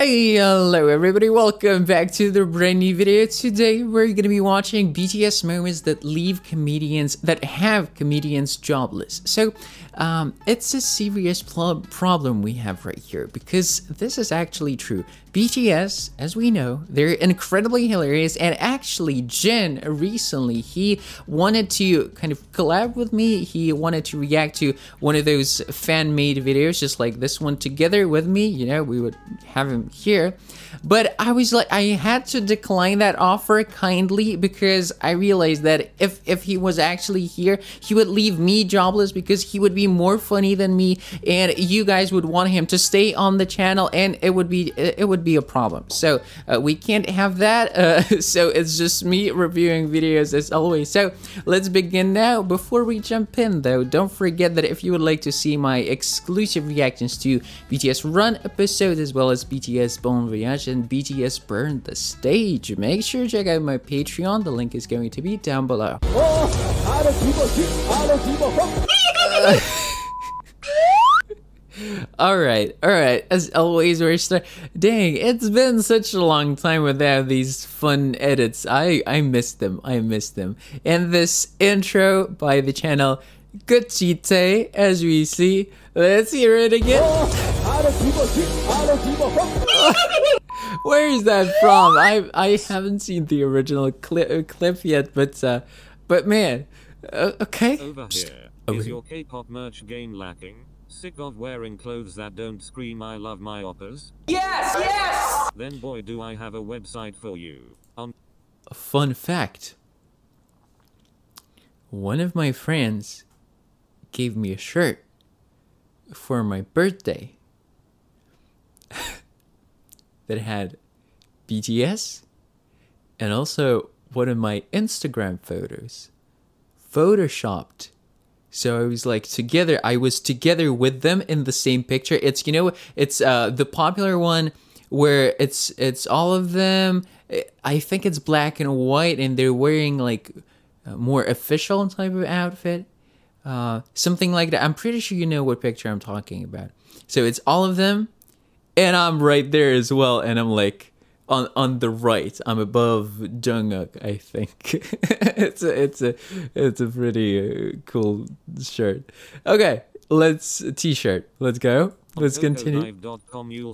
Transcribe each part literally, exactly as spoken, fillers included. Hey, hello everybody, welcome back to the brand new video. Today we're gonna be watching B T S moments that leave comedians, that have comedians jobless. So um, it's a serious problem we have right here, because this is actually true. B T S, as we know, they're incredibly hilarious, and actually Jin recently, he wanted to kind of collab with me. He wanted to react to one of those fan-made videos, just like this one, together with me. You know, we would have him here, but I was like, I had to decline that offer kindly, because I realized that if if he was actually here, he would leave me jobless, because he would be more funny than me, and you guys would want him to stay on the channel, and it would be it would be a problem. So uh, we can't have that. Uh, so it's just me reviewing videos as always. So let's begin now. Before we jump in though, don't forget that if you would like to see my exclusive reactions to B T S Run episodes, as well as B T S Bon Voyage and B T S Burn the Stage, make sure to check out my Patreon. The link is going to be down below. uh, Alright, alright, as always we're starting. Dang, it's been such a long time without these fun edits. I, I miss them, I miss them. And this intro by the channel Gucci Tae, as we see. Let's hear it again. Where is that from? I I haven't seen the original cli clip yet, but uh, but man, uh, okay. Over here. Over is here. Your K-pop merch game lacking? Sick of wearing clothes that don't scream "I love my oppas"? Yes, yes. Then boy, do I have a website for you. Um, a fun fact. One of my friends gave me a shirt for my birthday that had B T S and also one of my Instagram photos photoshopped. So I was like together, I was together with them in the same picture. It's, you know, it's uh, the popular one where it's it's all of them. I think it's black and white, and they're wearing like a more official type of outfit. Uh, something like that. I'm pretty sure you know what picture I'm talking about. So it's all of them, and I'm right there as well, and I'm like on on the right. I'm above Jungkook, I think. it's a, it's a it's a pretty uh, cool shirt. Okay, let's t-shirt. Let's go. Let's continue.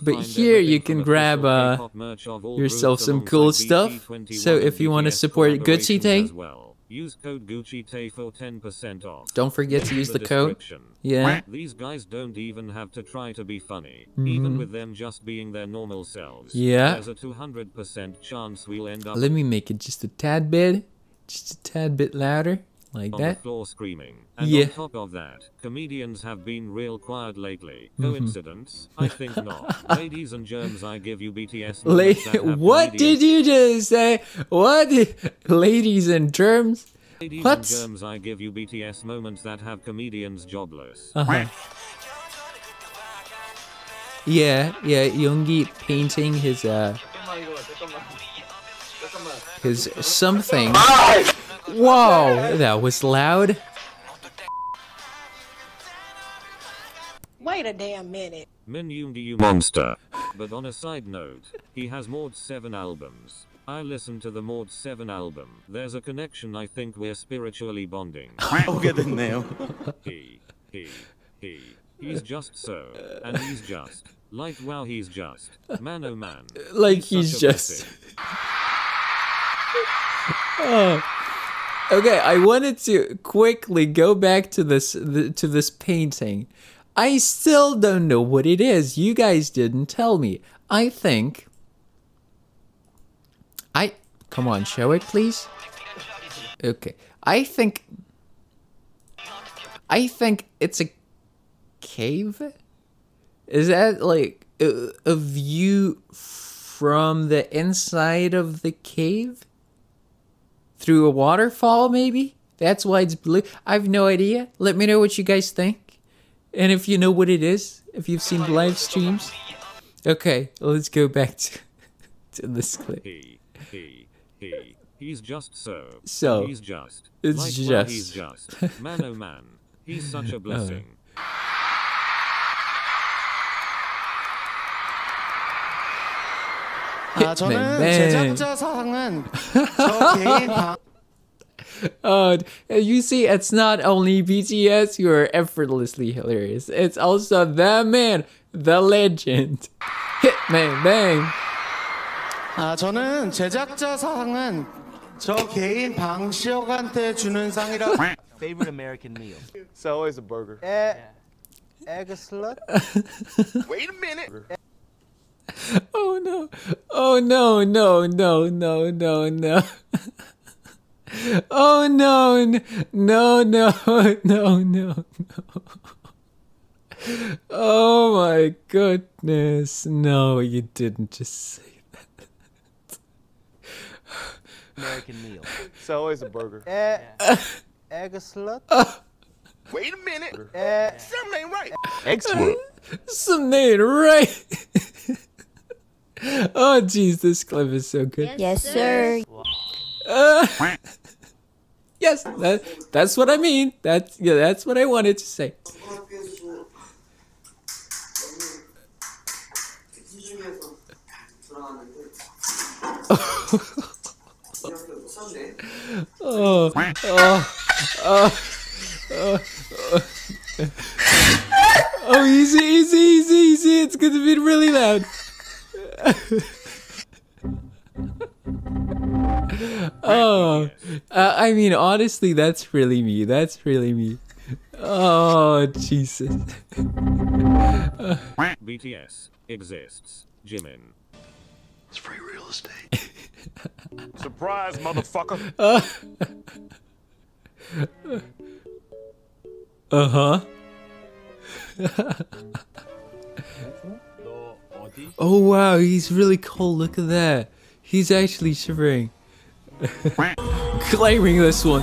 But here you can grab uh, yourself some cool stuff. So if you want to support Gucci Tae, use code Gucci Tae for ten percent off. Don't forget to use the, the code. Yeah. These guys don't even have to try to be funny, mm-hmm. even with them just being their normal selves. Yeah. There's a two hundred percent chance we'll end up. Let me make it just a tad bit, just a tad bit louder, like on that. The floor screaming. And yeah. On top of that, comedians have been real quiet lately. Mm-hmm. Coincidence? I think not. Ladies and germs, I give you B T S. La what did you just say? What? Ladies and germs? Ladies what? and germs, I give you B T S moments that have comedians jobless. Uh-huh. Yeah, yeah, Yoongi painting his, uh, his something. Whoa, that was loud. Wait a damn minute. Min Yoongi, you monster. But on a side note, he has Maud's seven albums. I listened to the Maud's seven album. There's a connection. I think we're spiritually bonding. I'll get in now. He, he, he. He's just so, and he's just. Like, wow, he's just. Man, oh man. Like, he's, he's just. Oh. Okay, I wanted to quickly go back to this the, to this painting. I still don't know what it is. You guys didn't tell me. I think I come on, show it please. Okay. I think I think it's a cave. Is that like a, a view from the inside of the cave? Through a waterfall, maybe? That's why it's blue. I have no idea. Let me know what you guys think. And if you know what it is, if you've seen live streams. Okay, let's go back to, to this clip. He, he, he. He's just so. So, he's just. It's like just. Well, he's just. Man, oh man. He's such a blessing. Oh. 아 저는 네. 제작자 사항은 저 개인 방 Uh, you see, it's not only B T S who are effortlessly hilarious. It's also the man, the legend, HITMAN BANG. 아 저는 제작자 상은 저 개인 방시혁한테 주는 상이라. Favorite American meal. It's always a burger. Eh, egg slut. Wait a minute. Oh no! Oh no! No! No! No! No! No! Oh no, no, no, no, no, no. Oh my goodness. No, you didn't just say that. American meal. It's always a burger. Eh, yeah. Egg slut. Oh. Wait a minute. Eh, something ain't right. Egg slut. Something ain't right. Oh, jeez, this clip is so good. Yes, sir. Uh, yes, that, that's what I mean. That's yeah, that's what I wanted to say. Oh, oh, oh, oh, oh, oh, easy, easy, easy, easy. It's gonna be really loud. Oh, uh, I mean, honestly, that's really me. That's really me. Oh, Jesus. uh, B T S exists, Jimin. It's free real estate. Surprise, motherfucker. Uh, uh-huh. Oh, wow, he's really cold. Look at that. He's actually shivering. Claiming this one.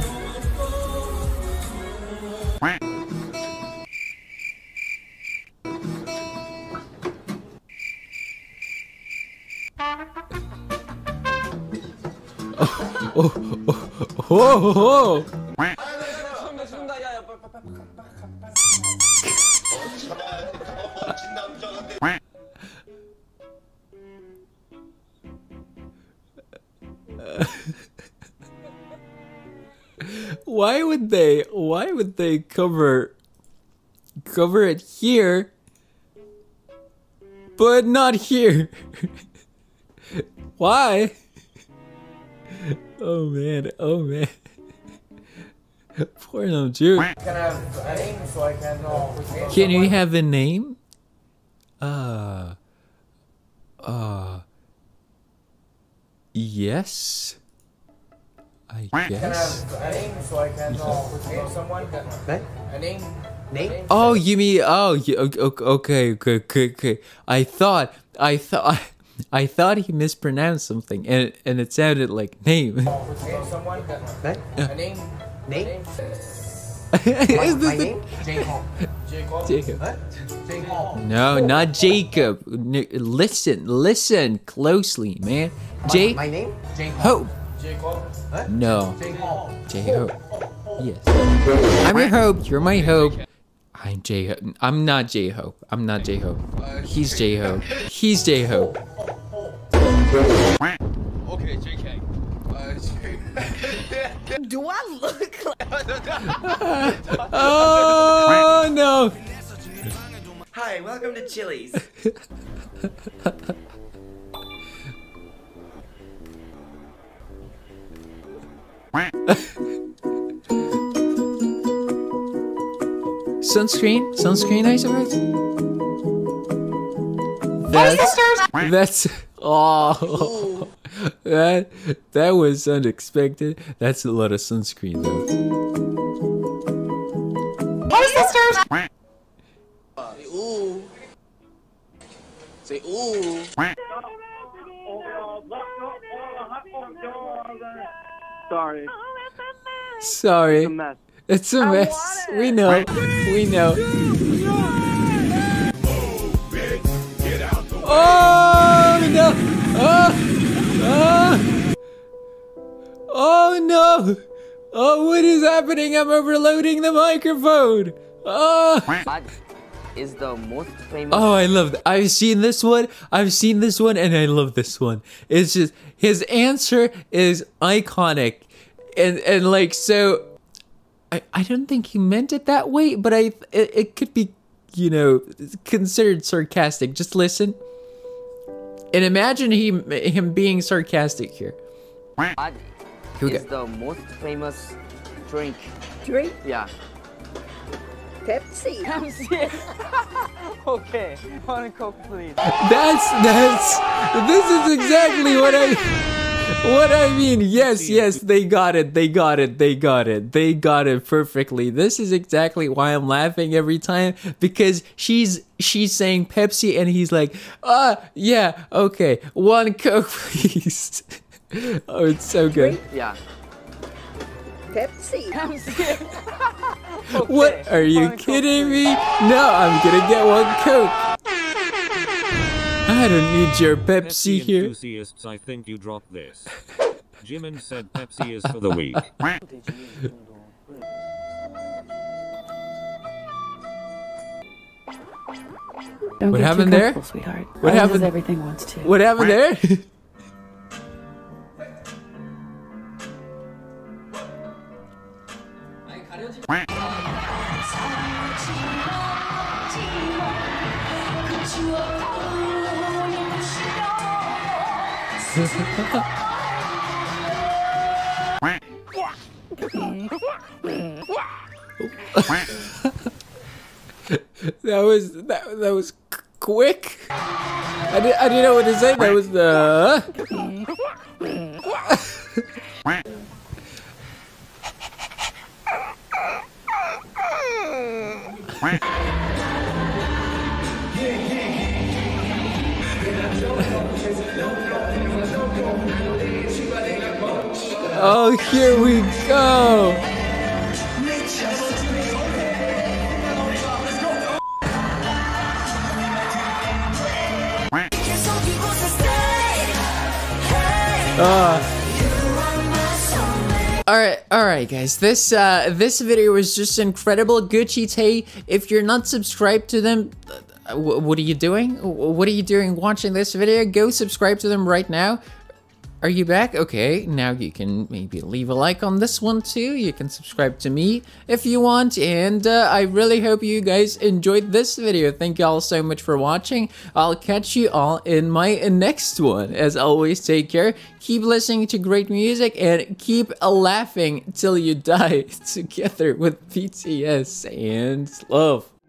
Oh, oh, oh, oh, oh. Why would they? Why would they cover cover it here, but not here? Why? Oh man! Oh man! Poor little Jew. Can I have a name so I can know? Can you have a name? Uh. Uh. Yes. I guess. Can I have a name so I can know name someone? What? A name? Name? Oh, you mean? Oh, okay, okay, okay, okay. I thought, I thought, I thought he mispronounced something, and and it sounded like name. Name someone? What? A name? Name? Is this my name? J-Hope. J-Hope. J-Hope. No, not Jacob. Listen, listen closely, man. J. My name? J-Hope. J-Hope? No. J-Hope. Yes. I'm your Hope. You're my Hope. I'm J-Hope. I'm not J-Hope. I'm not J-Hope. He's J-Hope. He's J-Hope. Okay, J K. Do I look like... Oh, no. Hi, welcome to Chili's. Sunscreen? Sunscreen, I suppose? That's... That's... Oh... That... That was unexpected. That's a lot of sunscreen, though. Hey, sisters! Uh, say ooh. Say ooh. Sorry. Sorry. It's a mess. It's a mess. It. We know. We know. Oh no! Oh! Oh! Oh no! Oh, what is happening? I'm overloading the microphone. Oh! is the most famous. Oh, I love that. I've seen this one. I've seen this one, and I love this one. It's just his answer is iconic, and and like so. I I don't think he meant it that way, but I it, it could be, you know, considered sarcastic. Just listen, and imagine he him being sarcastic here. What is the most famous drink? Drink? Yeah. Pepsi. Pepsi. Okay, one Coke, please. That's that's. This is exactly what I. What I mean, yes, yes, they got it, they got it, they got it, they got it perfectly. This is exactly why I'm laughing every time, because she's she's saying Pepsi and he's like, ah, uh, yeah, okay, one Coke, please. Oh, it's so good. Yeah. Pepsi. Okay. What, are you one kidding Coke, me? No, I'm gonna get one Coke. I don't need your Pepsi, Pepsi here. Enthusiasts, I think you dropped this. Jimin said Pepsi is for the weak. Don't what happened there? Sweetheart. What happened? Everything wants to. What happened there? That was that, that was quick. I didn't I didn't know what to say. That was the. Oh, here we go. Uh. All right, all right, guys. This uh, this video was just incredible. Gucci Tae. If you're not subscribed to them, what are you doing? What are you doing watching this video? Go subscribe to them right now. Are you back? Okay, now you can maybe leave a like on this one too. You can subscribe to me if you want. And uh, I really hope you guys enjoyed this video. Thank you all so much for watching. I'll catch you all in my next one. As always, take care. Keep listening to great music and keep laughing till you die together with B T S and love.